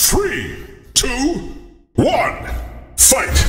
3, 2, 1, fight!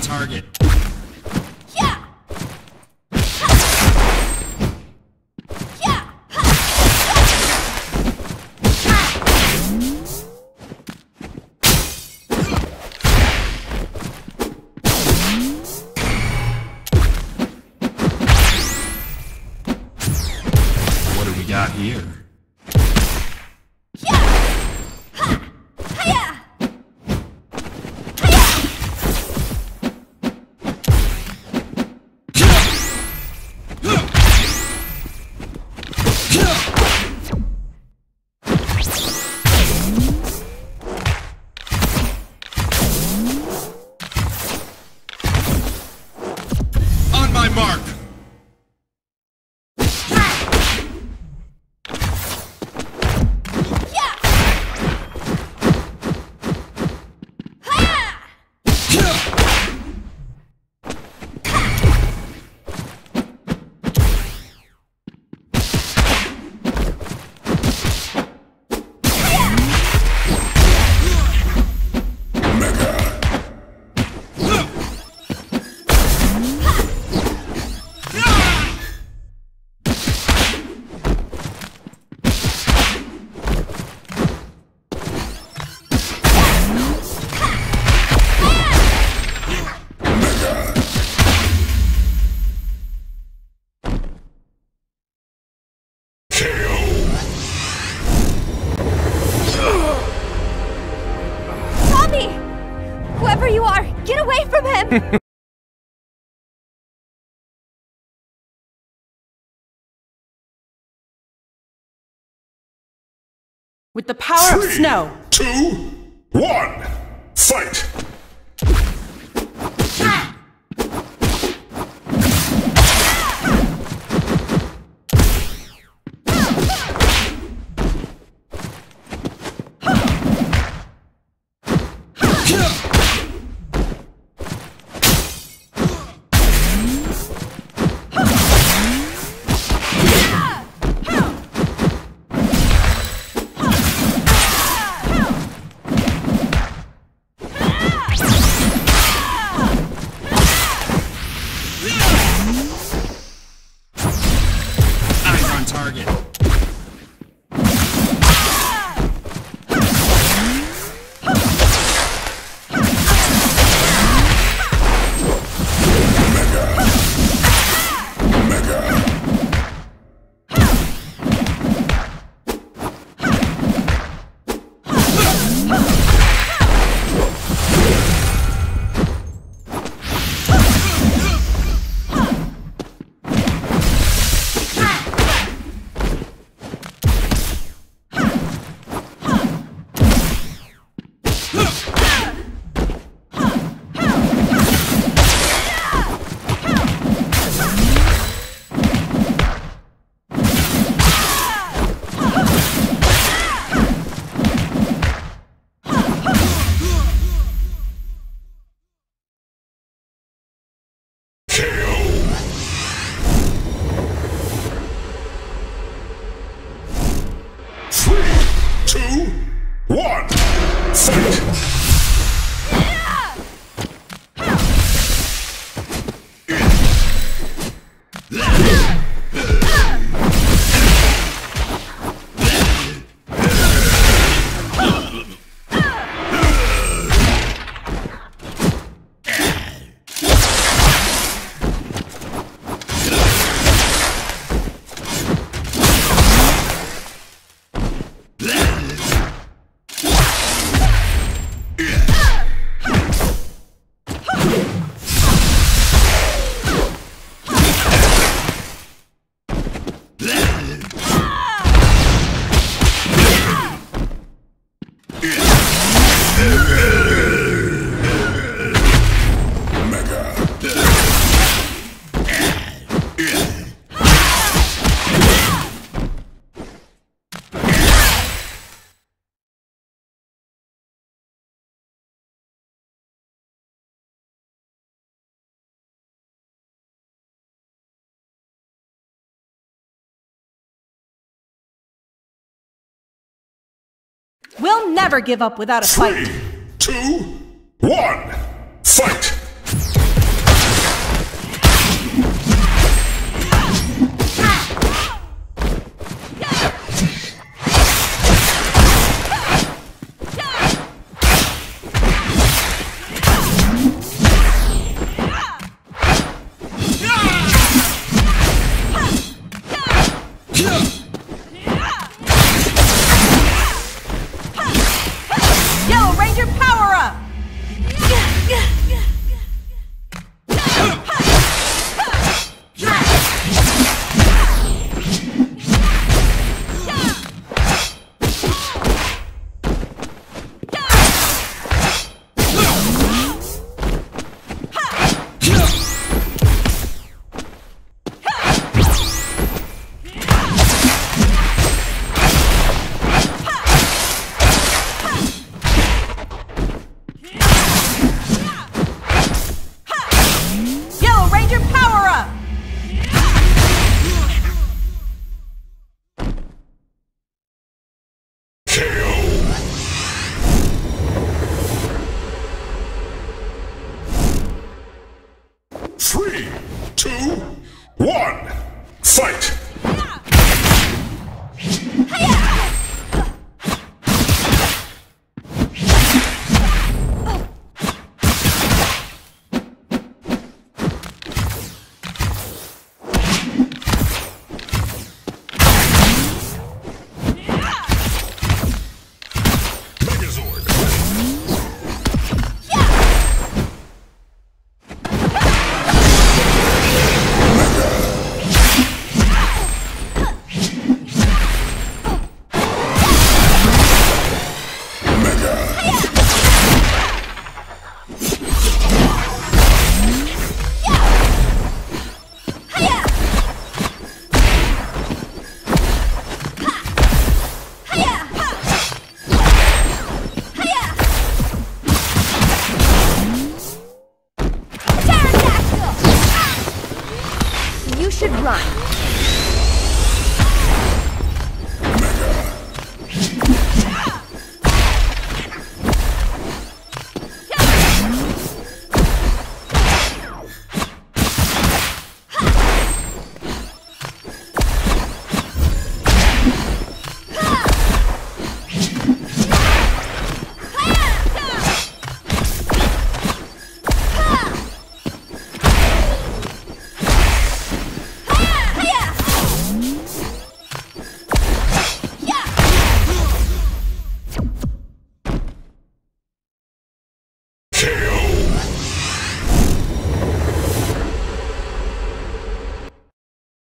Target. What do we got here? Mark. Whoever you are, get away from him! With the power of snow! 3, 2, 1, fight! We'll never give up without a fight. 3, 2, 1, fight!